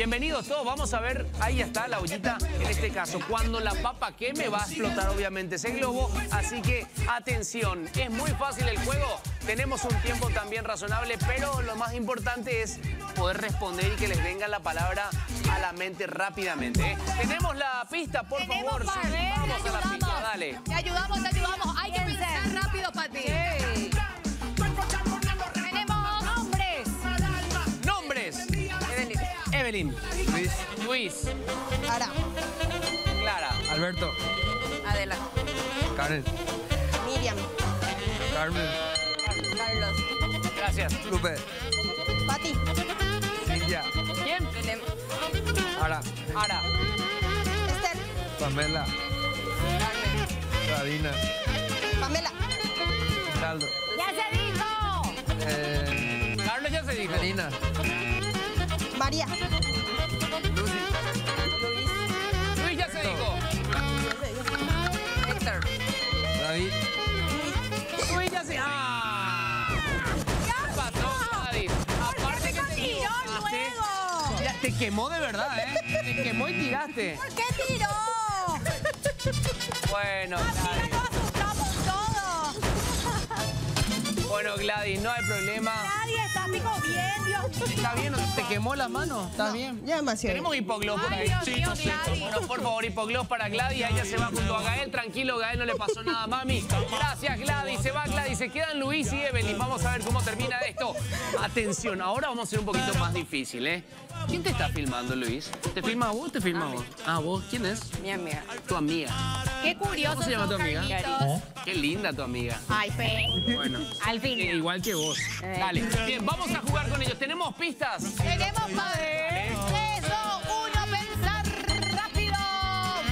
Bienvenidos todos, vamos a ver, ahí está la ollita, en este caso, cuando la papa queme va a explotar obviamente ese globo, así que atención, es muy fácil el juego, tenemos un tiempo también razonable, pero lo más importante es poder responder y que les venga la palabra a la mente rápidamente, ¿eh? Tenemos la pista, por favor, vamos a la pista, dale. Te ayudamos, hay que pensar rápido, Pati. Sí. Tenemos nombres. Nombres. Evelyn. Luis. Ara. Clara. Alberto. Adela. Karen. Miriam. Carmen. Carlos. Gracias. Lupe. Pati. Cintia. ¿Quién? Ara. Ara. Esther. Pamela. Carmen. Sabina. Pamela. Saldo. ¡Ya se dijo! Carlos ya se dijo. Marina. María. Lucy. Luis. Luis ya se dijo. Héctor. David. Luis ya se dijo. ¡Ah! ¿Qué pasó, David? Aparte que te tiró luego. Ya te quemó de verdad, ¿eh? Te quemó y tiraste. ¿Por qué tiró? Bueno, Gladys. Nos asustamos todos. Bueno, Gladys, no hay problema. Nadie está pico bien, Dios mío. ¿Está bien? ¿Te quemó las manos? ¿Está bien? Ya demasiado. Tenemos hipoglós por ahí. Dios mío, Gladys. Bueno, por favor, hipoglós para Gladys. Ella se va junto a Gael. Tranquilo, Gael, no le pasó nada, mami. Gracias, Gladys. Se va Gladys. Se quedan Luis y Evelyn. Vamos a ver cómo termina esto. Atención, ahora vamos a ser un poquito más difícil, ¿eh? ¿Quién te está filmando, Luis? ¿Te filma vos o te filma vos? Ah, ¿vos? ¿Quién es? Mi amiga. Tu amiga. Qué curioso. ¿Cómo se llama tu amiga? ¿Eh? Qué linda tu amiga. Ay, fe. Bueno. Al fin. Igual que vos. Dale. Bien, vamos a jugar con ellos. ¿Tenemos pistas? Tenemos, padre. 3, 2, 1, pensar rápido.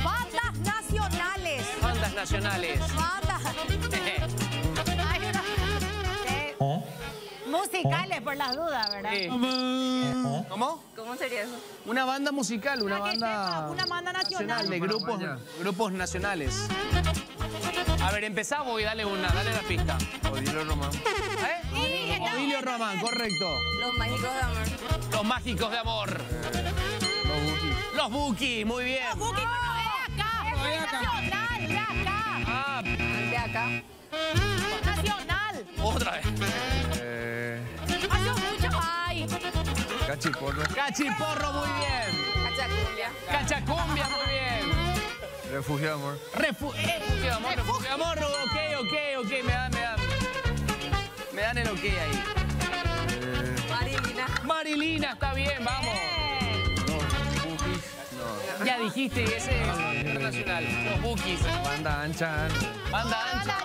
Bandas nacionales. Bandas nacionales. Bandas. Hay una... Musicales, por las dudas, ¿verdad? Sí. ¿Cómo? ¿Cómo sería eso? Una banda musical, una banda... Una banda nacional. De grupos nacionales. A ver, empezá, voy, dale una, dale la pista. Odilio Román. ¿Eh? Sí, Odilio Román, correcto. Los Mágicos de Amor. Los Mágicos de Amor. Los Bukis. Los Bukis, muy bien. Los Bukis no es acá. Es nacional, de acá. Ah, de acá. Nacional. Otra vez. Cachiporro. Cachiporro, muy bien. Cachacumbia. Cachacumbia, muy bien. Refugio, amor. Refugio, amor. Refugio, amor. Ok. Me dan el ok ahí. Marilina. Marilina, está bien, vamos. No. Ya dijiste, ese es internacional. Los Bukis. Banda ancha. Banda ancha.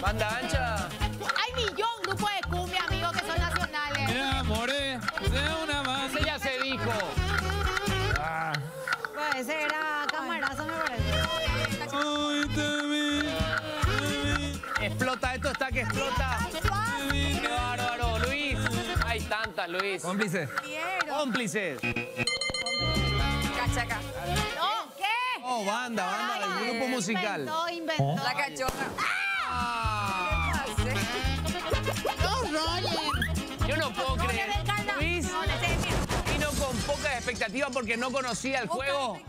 Banda ancha. Hay millón grupos de cumbia, amigos, que son nacionales. Mira, more, sea una banda. Ese ya se dijo. Ah. Pues ese era camarazo, me parece. Ay, te vi. Explota, esto está que explota. Qué bárbaro, Luis. Hay tantas, Luis. Cómplices. Cómplices. Cachaca. No, ¿qué? Oh, banda, el grupo musical. Inventó. La cachoca. Ah. No, Roger. Yo no puedo creer. Luis vino con pocas expectativas porque no conocía el juego.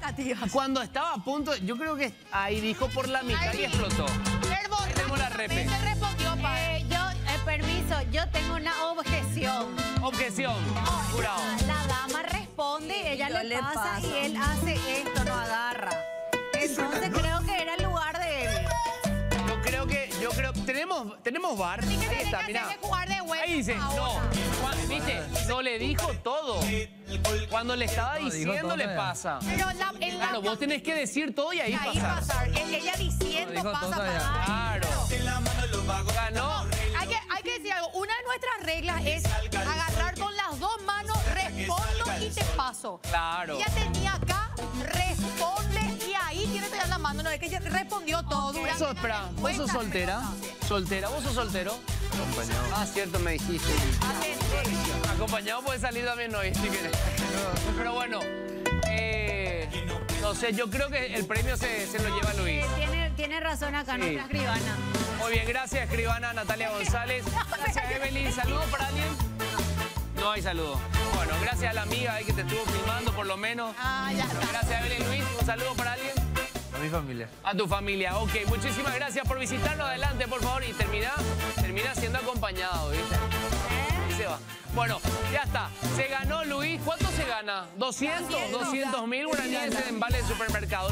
Cuando estaba a punto, yo creo que ahí dijo por la mitad y explotó. Tenemos la repe. Permiso, yo tengo una objeción. Objeción. Jurado. La dama responde, ella le pasa y él hace esto, no agarra. Entonces creo que era el lugar de él. Yo creo, tenemos bar. Sí, ahí está, mirá. Ahí dice, ahora. No. ¿Viste? No le dijo todo. Cuando le estaba diciendo, le pasa. Pero claro, vos tenés que decir todo y ahí pasa. Ahí pasar. Ella diciendo pasa para. Claro. Ganó. Hay que decir algo. Una de nuestras reglas es agarrar con las dos manos, respondo y te paso. Claro. Ella tenía acá, responde. Ahí tiene que dar la mano, no es que ella respondió todo. Okay. Eso, espera, ¿vos sos soltera? ¿Soltera? ¿Vos sos soltero? Acompañado. Ah, cierto, me dijiste. Acompañado puede salir también hoy, si querés. Pero bueno, no sé, yo creo que el premio se lo lleva Luis. Tiene razón acá, sí. Nuestra escribana. Muy bien, gracias, escribana Natalia González. Gracias, Evelyn. ¿Saludos para alguien? No hay saludo. Bueno, gracias a la amiga que te estuvo filmando por lo menos. Ah, ya está. Gracias a Evelyn, Luis. ¿Un saludo para alguien? A mi familia. A tu familia, ok. Muchísimas gracias por visitarnos. Adelante, por favor. Y termina siendo acompañado, ¿viste? ¿Eh? Se va. Bueno, ya está. Se ganó Luis. ¿Cuánto se gana? 200 mil. Una niña en vale de supermercado.